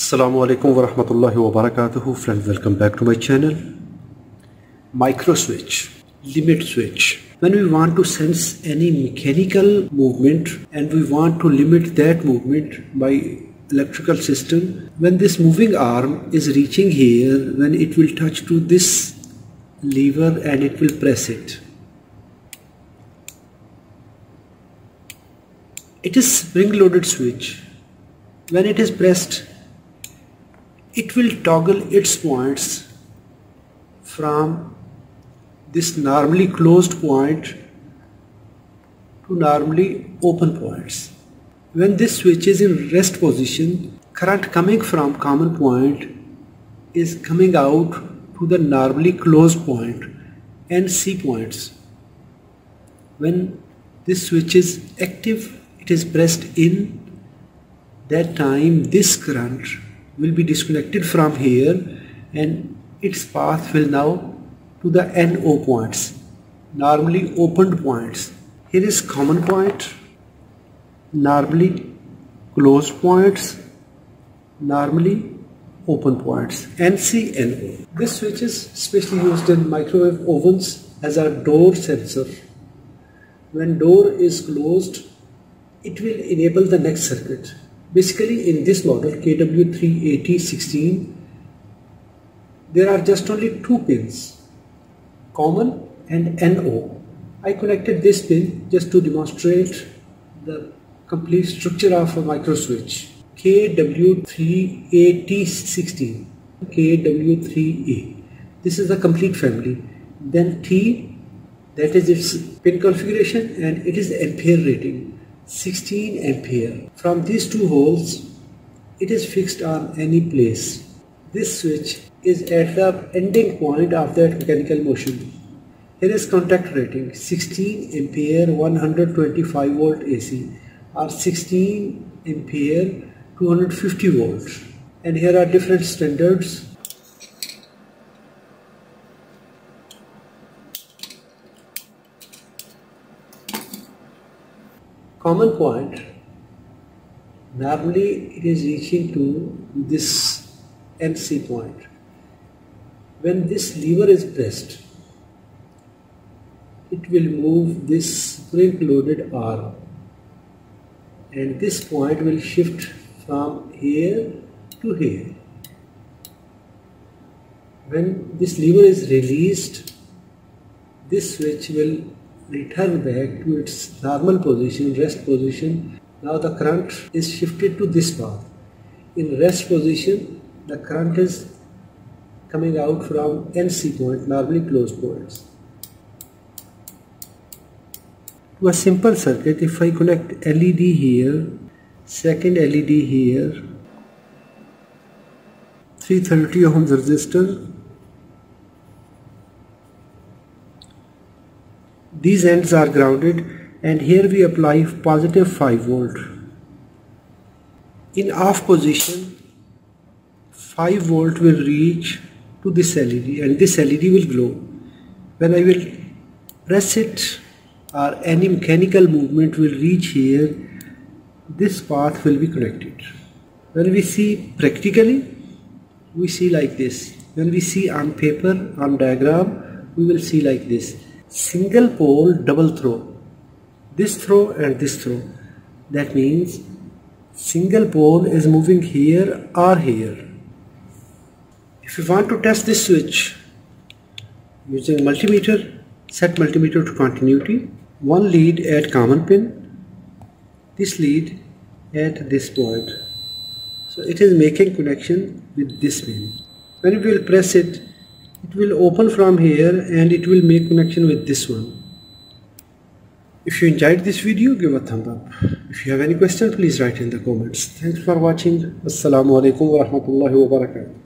Assalamualaikum warahmatullahi wa wabarakatuh. Friends, welcome back to my channel. Micro switch, limit switch. When we want to sense any mechanical movement and we want to limit that movement by electrical system, when this moving arm is reaching here, when it will touch to this lever and it will press it. It is spring-loaded switch. When it is pressed, it will toggle its points from this normally closed point to normally open points. When this switch is in rest position, current coming from common point is coming out to the normally closed point and C points. When this switch is active, it is pressed in, that time this current will be disconnected from here and its path will now to the NO points, normally opened points. Here is common point, normally closed points, normally open points, NC, NO. This switch is especially used in microwave ovens as a door sensor. When door is closed, it will enable the next circuit. Basically, in this model KW3AT-16, there are just only two pins, common and NO. I connected this pin just to demonstrate the complete structure of a micro switch. KW3AT-16, KW3A. This is the complete family. Then T, that is its pin configuration, and it is the ampere rating, 16 ampere. From these two holes, it is fixed on any place. This switch is at the ending point of that mechanical motion. Here is contact rating, 16 ampere 125 volt AC or 16 ampere 250 volts. And here are different standards. Common point, normally it is reaching to this NC point. When this lever is pressed, it will move this spring-loaded arm and this point will shift from here to here. When this lever is released, this switch will return back to its normal position, rest position. Now the current is shifted to this path. In rest position, the current is coming out from NC point, normally closed points. To a simple circuit, if I connect LED here, second LED here, 330 ohm resistor, these ends are grounded, and here we apply positive 5 volt. In off position, 5 volt will reach to this LED and this LED will glow. When I will press it or any mechanical movement will reach here, this path will be connected. When we see practically, we see like this. When we see on paper, on diagram, we will see like this. Single pole double throw, this throw and this throw. That means single pole is moving here or here. If you want to test this switch using multimeter, set multimeter to continuity. One lead at common pin, this lead at this point. So it is making connection with this pin. When we will press it, it will open from here and it will make connection with this one. If you enjoyed this video, give a thumb up. If you have any question, please write in the comments. Thanks for watching. Assalamualaikum warahmatullahi wa wabarakatuh.